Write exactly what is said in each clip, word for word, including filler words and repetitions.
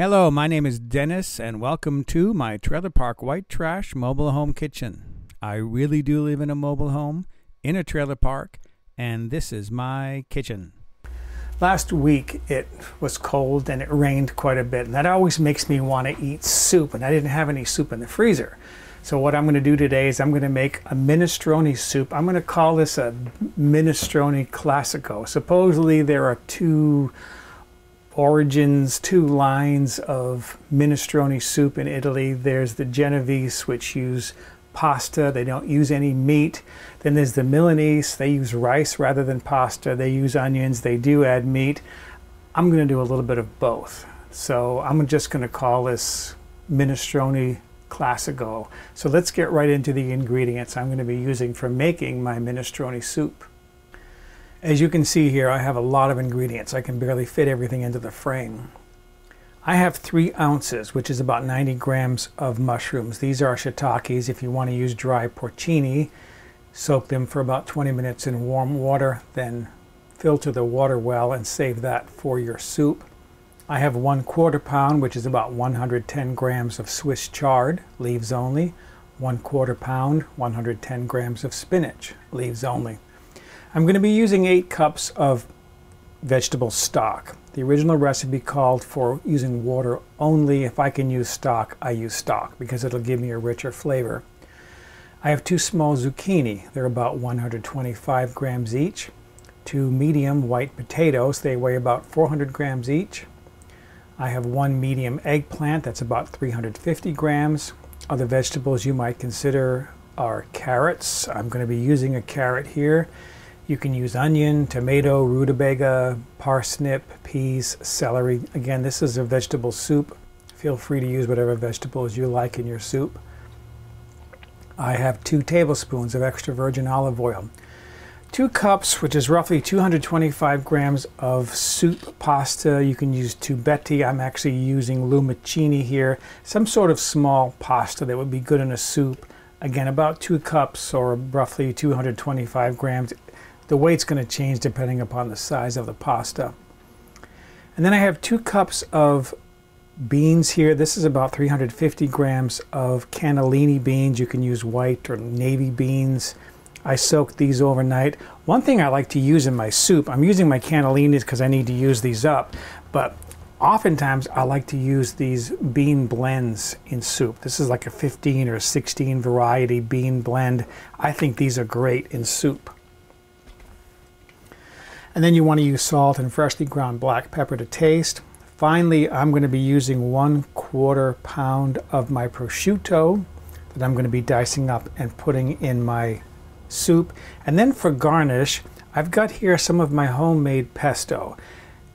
Hello, my name is Dennis, and welcome to my Trailer Park White Trash Mobile Home Kitchen. I really do live in a mobile home, in a trailer park, and this is my kitchen. Last week it was cold and it rained quite a bit, and that always makes me want to eat soup, and I didn't have any soup in the freezer. So what I'm going to do today is I'm going to make a minestrone soup. I'm going to call this a Minestrone Classico. Supposedly there are two origins, two lines of minestrone soup in Italy. There's the Genovese, which use pasta. They don't use any meat. Then there's the Milanese. They use rice rather than pasta. They use onions. They do add meat. I'm going to do a little bit of both. So I'm just going to call this Minestrone Classico. So let's get right into the ingredients I'm going to be using for making my minestrone soup. As you can see here, I have a lot of ingredients. I can barely fit everything into the frame. I have three ounces, which is about ninety grams of mushrooms. These are shiitakes. If you want to use dry porcini, soak them for about twenty minutes in warm water, then filter the water well and save that for your soup. I have one quarter pound, which is about one hundred ten grams of Swiss chard, leaves only. One quarter pound, one hundred ten grams of spinach, leaves only. I'm going to be using eight cups of vegetable stock. The original recipe called for using water only. If I can use stock, I use stock because it'll give me a richer flavor. I have two small zucchini. They're about one hundred twenty-five grams each. Two medium white potatoes. They weigh about four hundred grams each. I have one medium eggplant. That's about three hundred fifty grams. Other vegetables you might consider are carrots. I'm going to be using a carrot here. You can use onion, tomato, rutabaga, parsnip, peas, celery. Again, this is a vegetable soup. Feel free to use whatever vegetables you like in your soup. I have two tablespoons of extra virgin olive oil. Two cups, which is roughly two hundred twenty-five grams of soup pasta. You can use tubetti. I'm actually using lumacchini here. Some sort of small pasta that would be good in a soup. Again, about two cups or roughly two hundred twenty-five grams. The weight's going to change depending upon the size of the pasta. And then I have two cups of beans here. This is about three hundred fifty grams of cannellini beans. You can use white or navy beans. I soaked these overnight. One thing I like to use in my soup, I'm using my cannellinis because I need to use these up, but oftentimes I like to use these bean blends in soup. This is like a fifteen or sixteen variety bean blend. I think these are great in soup. And then you want to use salt and freshly ground black pepper to taste. Finally, I'm going to be using one quarter pound of my prosciutto that I'm going to be dicing up and putting in my soup. And then for garnish, I've got here some of my homemade pesto.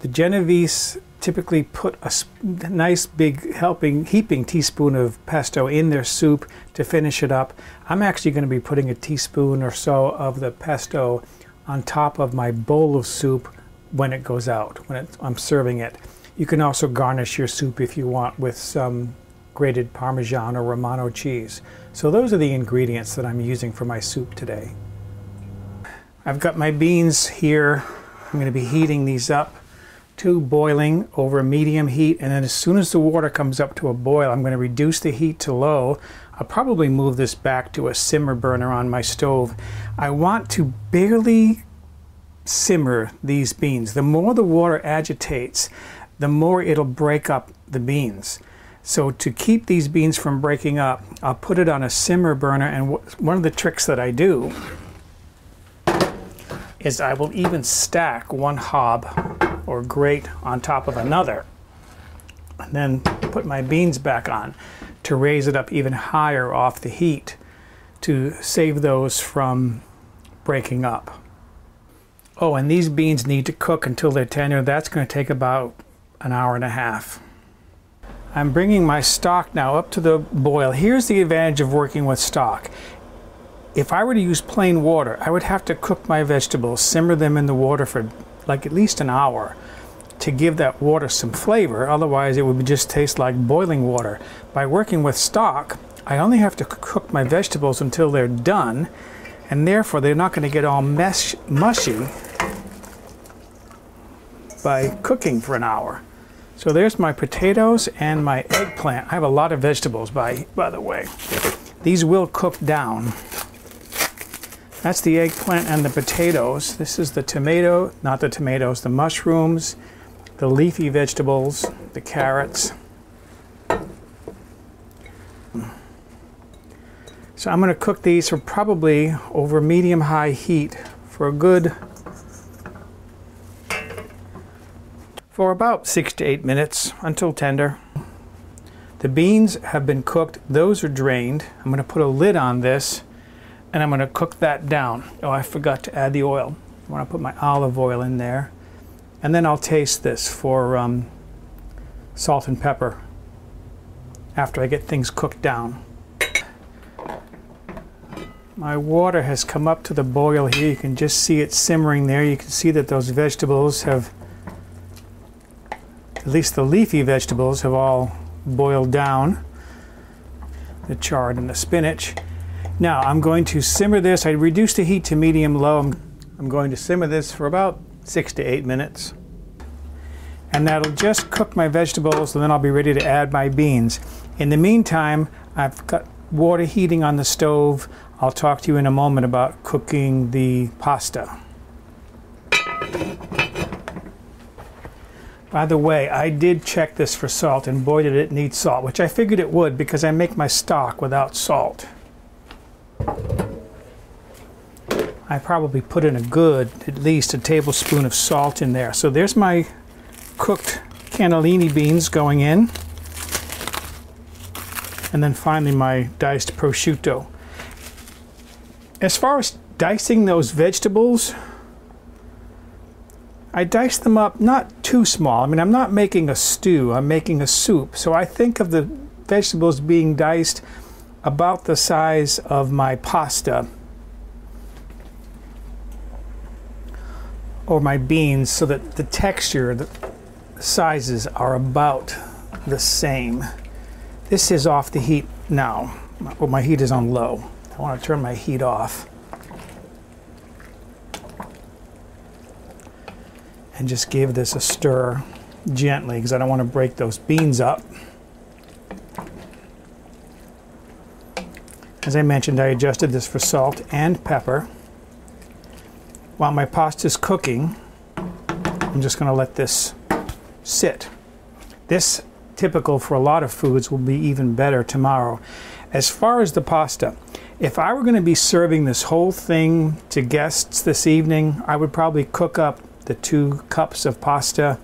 The Genovese typically put a nice big helping, heaping teaspoon of pesto in their soup to finish it up. I'm actually going to be putting a teaspoon or so of the pesto on top of my bowl of soup when it goes out, when it, I'm serving it. You can also garnish your soup if you want with some grated Parmesan or Romano cheese. So those are the ingredients that I'm using for my soup today. I've got my beans here. I'm going to be heating these up to boiling over medium heat, and then as soon as the water comes up to a boil, I'm going to reduce the heat to low. I'll probably move this back to a simmer burner on my stove. I want to barely simmer these beans. The more the water agitates, the more it'll break up the beans. So to keep these beans from breaking up, I'll put it on a simmer burner, and one of the tricks that I do is I will even stack one hob or grate on top of another, and then put my beans back on to raise it up even higher off the heat to save those from breaking up. Oh, and these beans need to cook until they're tender. That's going to take about an hour and a half. I'm bringing my stock now up to the boil. Here's the advantage of working with stock. If I were to use plain water, I would have to cook my vegetables, simmer them in the water for like at least an hour to give that water some flavor. Otherwise it would just taste like boiling water. By working with stock, I only have to cook my vegetables until they're done, and therefore they're not going to get all mesh mushy by cooking for an hour. So there's my potatoes and my eggplant. I have a lot of vegetables, by, by the way. These will cook down. That's the eggplant and the potatoes. This is the tomato, not the tomatoes, the mushrooms, the leafy vegetables, the carrots. So I'm going to cook these for probably over medium-high heat for a good, for about six to eight minutes until tender. The beans have been cooked. Those are drained. I'm going to put a lid on this and I'm going to cook that down. Oh, I forgot to add the oil. I want to put my olive oil in there. And then I'll taste this for um, salt and pepper after I get things cooked down. My water has come up to the boil here. You can just see it simmering there. You can see that those vegetables have, at least the leafy vegetables, have all boiled down. The chard and the spinach. Now I'm going to simmer this. I reduced the heat to medium-low. I'm, I'm going to simmer this for about six to eight minutes. And that'll just cook my vegetables, and then I'll be ready to add my beans. In the meantime, I've got water heating on the stove. I'll talk to you in a moment about cooking the pasta. By the way, I did check this for salt, and boy did it need salt, which I figured it would because I make my stock without salt. I probably put in a good, at least a tablespoon of salt in there. So there's my cooked cannellini beans going in. And then finally my diced prosciutto. As far as dicing those vegetables, I dice them up not too small. I mean, I'm not making a stew, I'm making a soup. So I think of the vegetables being diced about the size of my pasta or my beans, so that the texture, the sizes are about the same. This is off the heat now. Well, my heat is on low. I want to turn my heat off and just give this a stir gently because I don't want to break those beans up. As I mentioned, I adjusted this for salt and pepper. While my pasta is cooking, I'm just going to let this sit. This, typical for a lot of foods, will be even better tomorrow. As far as the pasta, if I were going to be serving this whole thing to guests this evening, I would probably cook up the two cups of pasta,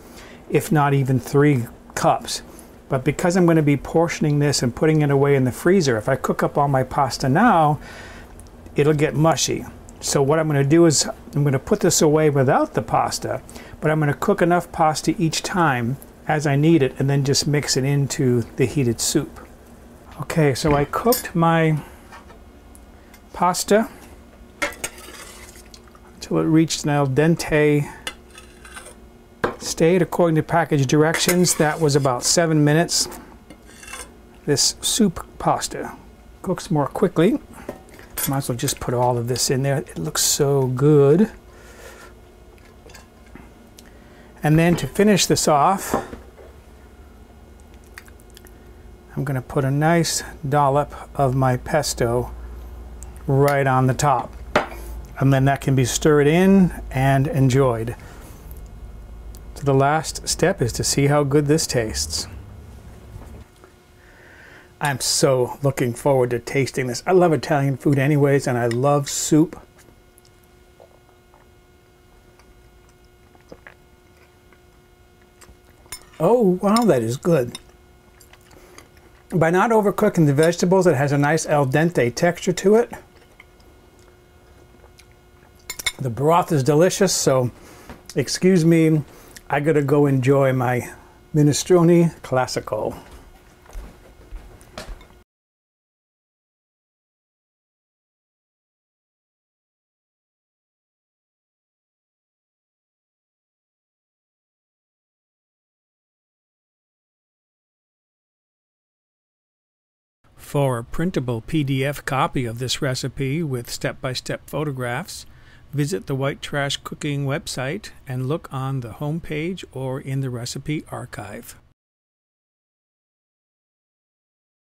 if not even three cups. But because I'm going to be portioning this and putting it away in the freezer, if I cook up all my pasta now, it'll get mushy. So what I'm going to do is I'm going to put this away without the pasta, but I'm going to cook enough pasta each time as I need it and then just mix it into the heated soup. Okay, so I cooked my pasta until it reached an al dente state. According to package directions, that was about seven minutes. This soup pasta cooks more quickly. Might as well just put all of this in there. It looks so good. And then to finish this off, I'm going to put a nice dollop of my pesto right on the top, and then that can be stirred in and enjoyed. So the last step is to see how good this tastes. I'm so looking forward to tasting this. I love Italian food anyways, and I love soup. Oh wow, that is good. By not overcooking the vegetables, it has a nice al dente texture to it. The broth is delicious, so excuse me, I gotta go enjoy my minestrone classico. For a printable P D F copy of this recipe with step-by-step photographs, visit the White Trash Cooking website and look on the home page or in the recipe archive.